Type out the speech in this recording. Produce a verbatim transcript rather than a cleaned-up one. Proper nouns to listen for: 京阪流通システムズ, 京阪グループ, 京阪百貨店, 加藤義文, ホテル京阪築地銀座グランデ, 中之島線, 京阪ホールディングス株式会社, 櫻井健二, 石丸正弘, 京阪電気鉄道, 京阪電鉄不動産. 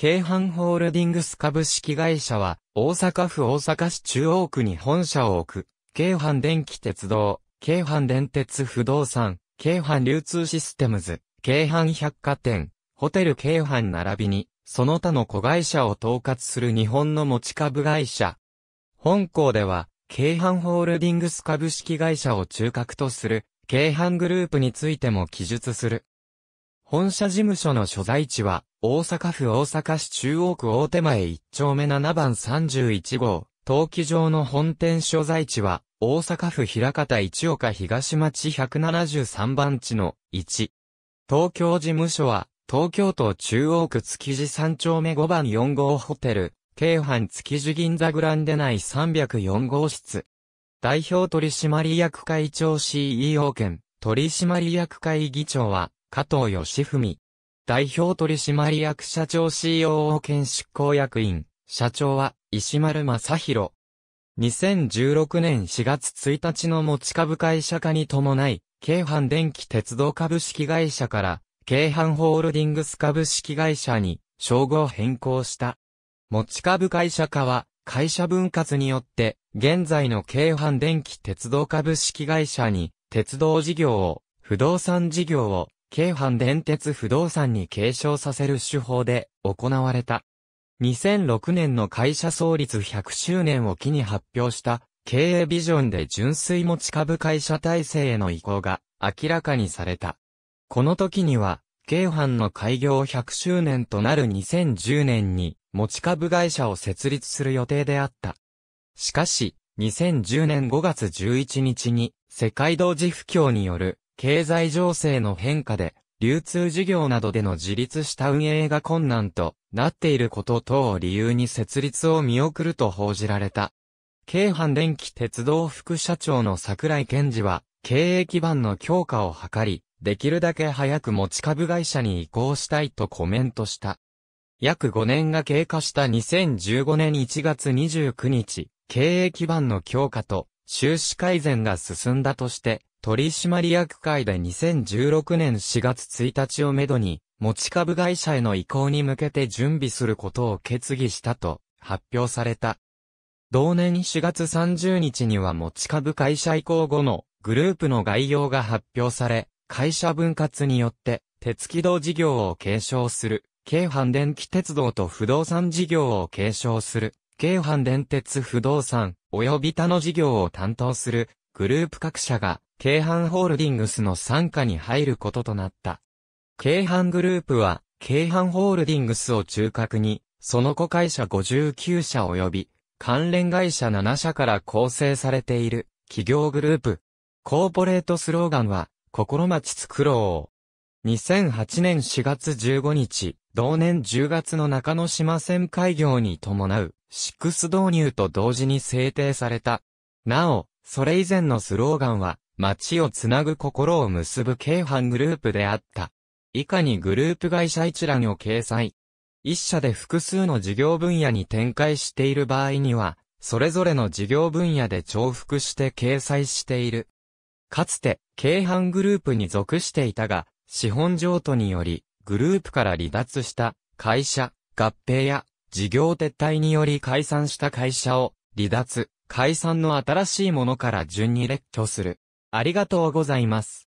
京阪ホールディングス株式会社は、大阪府大阪市中央区に本社を置く、京阪電気鉄道、京阪電鉄不動産、京阪流通システムズ、京阪百貨店、ホテル京阪並びに、その他の子会社を統括する日本の持ち株会社。本項では、京阪ホールディングス株式会社を中核とする、京阪グループについても記述する。本社事務所の所在地は、大阪府大阪市中央区大手前いっちょうめななばんさんじゅういちごう、登記上の本店所在地は、大阪府枚方一岡東町ひゃくななじゅうさんばん地のいち。東京事務所は、東京都中央区築地さんちょうめごばんよんごうホテル、京阪築地銀座グランデ内さんびゃくよんごうしつ。代表取締役会長 シーイーオー 兼、取締役会議長は、加藤義文。代表取締役社長 シーオーオー 兼執行役員、社長は石丸正弘。にせんじゅうろくねんしがつついたちの持ち株会社化に伴い、京阪電気鉄道株式会社から、京阪ホールディングス株式会社に、称号変更した。持ち株会社化は、会社分割によって、現在の京阪電気鉄道株式会社に、鉄道事業を、不動産事業を、京阪電鉄不動産に継承させる手法で行われた。にせんろくねんの会社創立ひゃくしゅうねんを機に発表した経営ビジョンで純粋持ち株会社体制への移行が明らかにされた。この時には、京阪の開業ひゃくしゅうねんとなるにせんじゅうねんに持ち株会社を設立する予定であった。しかし、にせんじゅうねんごがつじゅういちにちに世界同時不況による経済情勢の変化で、流通事業などでの自立した運営が困難となっていること等を理由に設立を見送ると報じられた。京阪電気鉄道副社長の櫻井健二は、経営基盤の強化を図り、できるだけ早く持ち株会社に移行したいとコメントした。約ごねんが経過したにせんじゅうごねんいちがつにじゅうくにち、経営基盤の強化と収支改善が進んだとして、取締役会でにせんじゅうろくねんしがつついたちをめどに、持ち株会社への移行に向けて準備することを決議したと発表された。同年しがつさんじゅうにちには持ち株会社移行後のグループの概要が発表され、会社分割によって鉄軌道事業を継承する、京阪電気鉄道と不動産事業を継承する、京阪電鉄不動産及び他の事業を担当するグループ各社が、京阪ホールディングスの傘下に入ることとなった。京阪グループは、京阪ホールディングスを中核に、その子会社ごじゅうきゅうしゃ及び、関連会社ななしゃから構成されている、企業グループ。コーポレートスローガンは、心町つくろう。にせんはちねんしがつじゅうごにち、同年じゅうがつの中之島線開業に伴う、シックス導入と同時に制定された。なお、それ以前のスローガンは、街をつなぐ心を結ぶ京阪グループであった。以下にグループ会社一覧を掲載。一社で複数の事業分野に展開している場合には、それぞれの事業分野で重複して掲載している。かつて、京阪グループに属していたが、資本譲渡により、グループから離脱した会社、合併や、事業撤退により解散した会社を、離脱、解散の新しいものから順に列挙する。ありがとうございます。